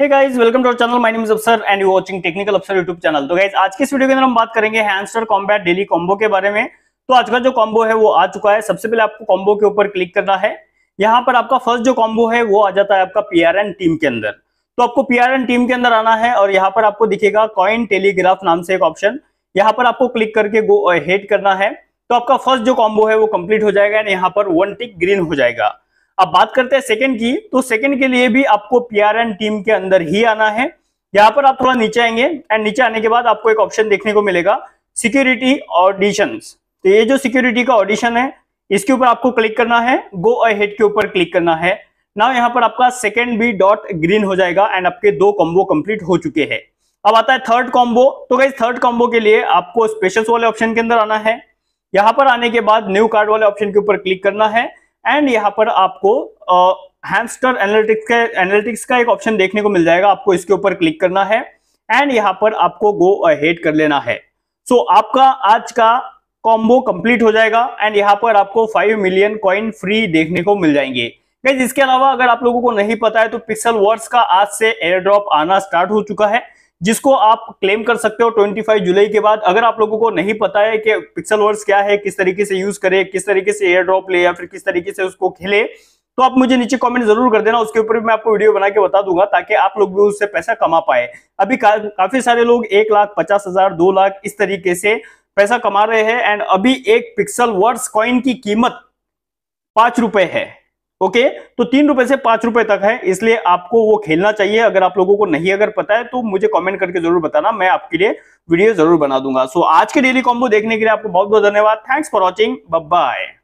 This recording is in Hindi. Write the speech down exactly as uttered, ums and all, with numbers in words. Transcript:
Hey guys, welcome to our channel. My name is Afsar and you watching technical Afsar YouTube channel. तो गाइस, आज की इस वीडियो के अंदर हम बात करेंगे हैमस्टर कॉम्बैट डेली कॉम्बो के बारे में। तो आज का जो कॉम्बो है वो आ चुका है। सबसे पहले आपको कॉम्बो के ऊपर क्लिक करना है। यहाँ पर आपका फर्स्ट जो कॉम्बो है वो आ जाता है आपका पीआरएन टीम के अंदर। तो आपको पीआरएन टीम के अंदर आना है और यहाँ पर आपको दिखेगा कॉइन टेलीग्राफ नाम से एक ऑप्शन। यहाँ पर आपको क्लिक करके गो हेड करना है। तो आपका फर्स्ट जो कॉम्बो है वो कंप्लीट हो जाएगा एंड यहाँ पर वन टिक ग्रीन हो जाएगा। अब बात करते हैं सेकंड की। तो सेकंड के लिए भी आपको पीआरएन टीम के अंदर ही आना है। यहाँ पर आप थोड़ा नीचे आएंगे एंड नीचे आने के बाद आपको एक ऑप्शन देखने को मिलेगा सिक्योरिटी ऑडिशंस। तो ये जो सिक्योरिटी का ऑडिशन है इसके ऊपर आपको क्लिक करना है, गो अहेड के ऊपर क्लिक करना है। नाउ यहाँ पर आपका सेकेंड भी डॉट ग्रीन हो जाएगा एंड आपके दो कॉम्बो कंप्लीट हो चुके हैं। अब आता है थर्ड कॉम्बो। तो गाइस, थर्ड कॉम्बो के लिए आपको स्पेशल्स वाले ऑप्शन के अंदर आना है। यहाँ पर आने के बाद न्यू कार्ड वाले ऑप्शन के ऊपर क्लिक करना है एंड यहाँ पर आपको हैमस्टर एनालिटिक्स का एनालिटिक्स का एक ऑप्शन देखने को मिल जाएगा। आपको इसके ऊपर क्लिक करना है एंड यहाँ पर आपको गो अहेड कर लेना है। सो so, आपका आज का कॉम्बो कंप्लीट हो जाएगा एंड यहाँ पर आपको फाइव मिलियन कॉइन फ्री देखने को मिल जाएंगे। गाइस, इसके अलावा अगर आप लोगों को नहीं पता है तो पिक्सलवर्स का आज से एयर ड्रॉप आना स्टार्ट हो चुका है, जिसको आप क्लेम कर सकते हो पच्चीस जुलाई के बाद। अगर आप लोगों को नहीं पता है कि पिक्सलवर्स क्या है, किस तरीके से यूज करे, किस तरीके से एयर ड्रॉप ले या फिर किस तरीके से उसको खेले, तो आप मुझे नीचे कमेंट जरूर कर देना। उसके ऊपर भी मैं आपको वीडियो बना के बता दूंगा ताकि आप लोग भी उससे पैसा कमा पाए। अभी का, काफी सारे लोग एक लाख पचास हजार दो लाख इस तरीके से पैसा कमा रहे हैं एंड अभी एक पिक्सलवर्स कॉइन की कीमत पांच रुपए है। ओके okay, तो तीन रुपए से पांच रुपए तक है, इसलिए आपको वो खेलना चाहिए। अगर आप लोगों को नहीं अगर पता है तो मुझे कमेंट करके जरूर बताना, मैं आपके लिए वीडियो जरूर बना दूंगा। सो so, आज के डेली कॉम्बो देखने के लिए आपको बहुत बहुत धन्यवाद। Thanks for watching, bye bye.